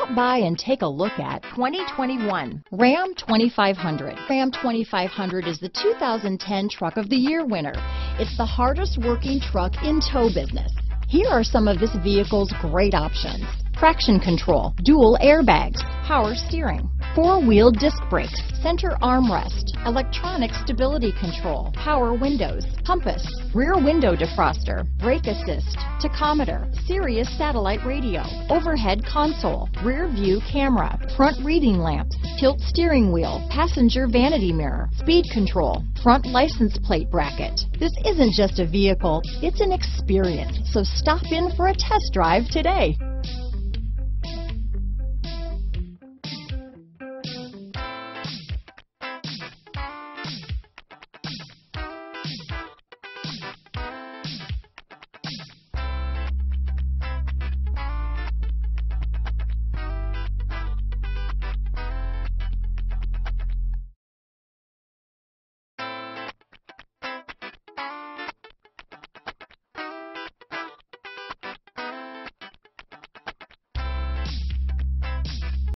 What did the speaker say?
Stop by and take a look at 2021 Ram 2500. Ram 2500 is the 2010 Truck of the Year winner. It's the hardest working truck in tow business. Here are some of this vehicle's great options: traction control, dual airbags, power steering, four-wheel disc brakes, center armrest, electronic stability control, power windows, compass, rear window defroster, brake assist, tachometer, Sirius satellite radio, overhead console, rear view camera, front reading lamps, tilt steering wheel, passenger vanity mirror, speed control, front license plate bracket. This isn't just a vehicle, it's an experience. So stop in for a test drive today.